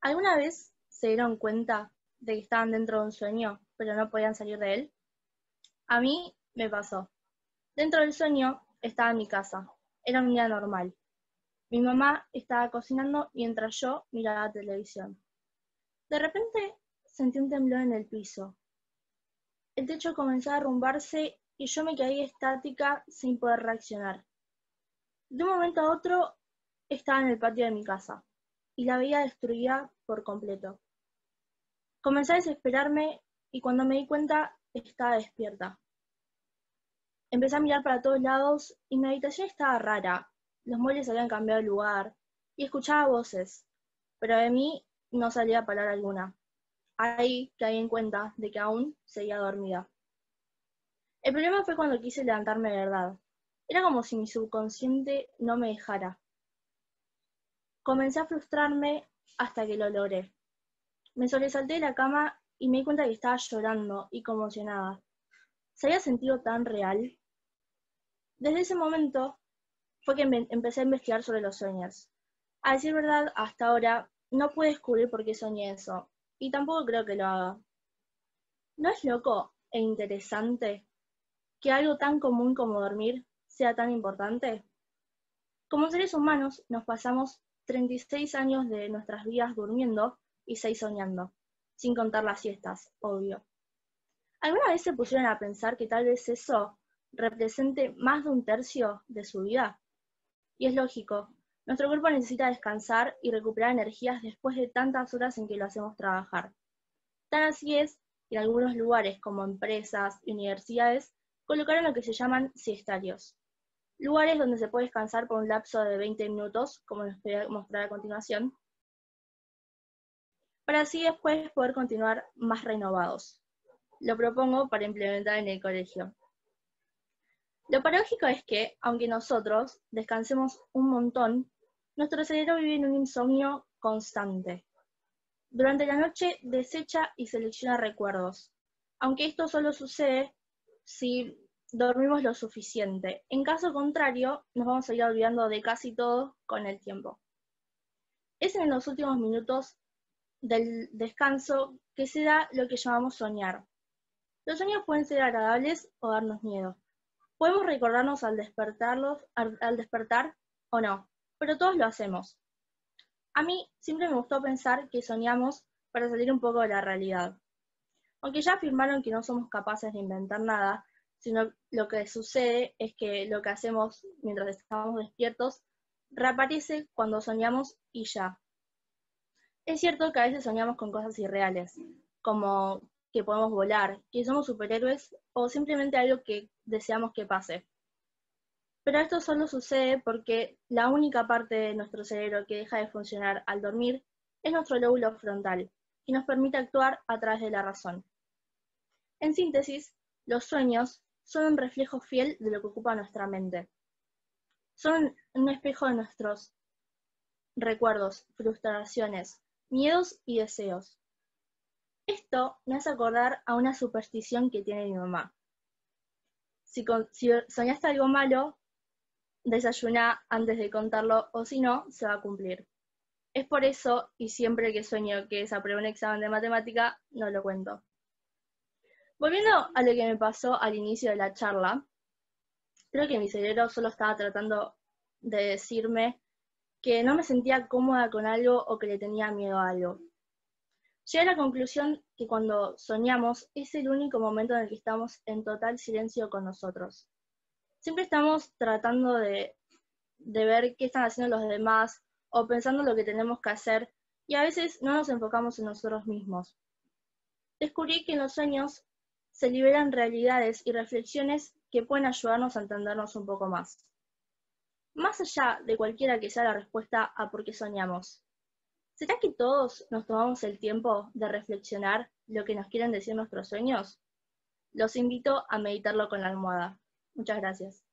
¿Alguna vez se dieron cuenta de que estaban dentro de un sueño, pero no podían salir de él? A mí me pasó. Dentro del sueño estaba en mi casa. Era un día normal. Mi mamá estaba cocinando mientras yo miraba televisión. De repente sentí un temblor en el piso. El techo comenzó a derrumbarse y yo me quedé estática sin poder reaccionar. De un momento a otro estaba en el patio de mi casa y la veía destruida por completo. Comencé a desesperarme y cuando me di cuenta estaba despierta. Empecé a mirar para todos lados y mi habitación estaba rara. Los muebles habían cambiado de lugar y escuchaba voces, pero de mí no salía palabra alguna. Ahí caí en cuenta de que aún seguía dormida. El problema fue cuando quise levantarme de verdad. Era como si mi subconsciente no me dejara. Comencé a frustrarme hasta que lo logré. Me sobresalté de la cama y me di cuenta que estaba llorando y conmocionada. ¿Se había sentido tan real? Desde ese momento fue que empecé a investigar sobre los sueños. A decir verdad, hasta ahora no pude descubrir por qué soñé eso, y tampoco creo que lo haga. ¿No es loco e interesante que algo tan común como dormir sea tan importante? Como seres humanos nos pasamos 36 años de nuestras vidas durmiendo y 6 soñando, sin contar las siestas, obvio. ¿Alguna vez se pusieron a pensar que tal vez eso represente más de un tercio de su vida? Y es lógico, nuestro cuerpo necesita descansar y recuperar energías después de tantas horas en que lo hacemos trabajar. Tan así es que en algunos lugares como empresas y universidades colocaron lo que se llaman siestarios. Lugares donde se puede descansar por un lapso de 20 minutos, como les voy a mostrar a continuación, para así después poder continuar más renovados. Lo propongo para implementar en el colegio. Lo paradójico es que, aunque nosotros descansemos un montón, nuestro cerebro vive en un insomnio constante. Durante la noche desecha y selecciona recuerdos, aunque esto solo sucede si dormimos lo suficiente. En caso contrario, nos vamos a ir olvidando de casi todo con el tiempo. Es en los últimos minutos del descanso que se da lo que llamamos soñar. Los sueños pueden ser agradables o darnos miedo. Podemos recordarnos al despertar o no, pero todos lo hacemos. A mí siempre me gustó pensar que soñamos para salir un poco de la realidad. Aunque ya afirmaron que no somos capaces de inventar nada, sino lo que sucede es que lo que hacemos mientras estamos despiertos reaparece cuando soñamos y ya. Es cierto que a veces soñamos con cosas irreales, como que podemos volar, que somos superhéroes o simplemente algo que deseamos que pase. Pero esto solo sucede porque la única parte de nuestro cerebro que deja de funcionar al dormir es nuestro lóbulo frontal, que nos permite actuar a través de la razón. En síntesis, los sueños son un reflejo fiel de lo que ocupa nuestra mente. Son un espejo de nuestros recuerdos, frustraciones, miedos y deseos. Esto me hace acordar a una superstición que tiene mi mamá. Si soñaste algo malo, desayuna antes de contarlo o si no, se va a cumplir. Es por eso, y siempre que sueño que desapruebo un examen de matemática, no lo cuento. Volviendo a lo que me pasó al inicio de la charla, creo que mi cerebro solo estaba tratando de decirme que no me sentía cómoda con algo o que le tenía miedo a algo. Llegué a la conclusión que cuando soñamos es el único momento en el que estamos en total silencio con nosotros. Siempre estamos tratando de ver qué están haciendo los demás o pensando lo que tenemos que hacer y a veces no nos enfocamos en nosotros mismos. Descubrí que en los sueños se liberan realidades y reflexiones que pueden ayudarnos a entendernos un poco más. Más allá de cualquiera que sea la respuesta a por qué soñamos, ¿será que todos nos tomamos el tiempo de reflexionar lo que nos quieren decir nuestros sueños? Los invito a meditarlo con la almohada. Muchas gracias.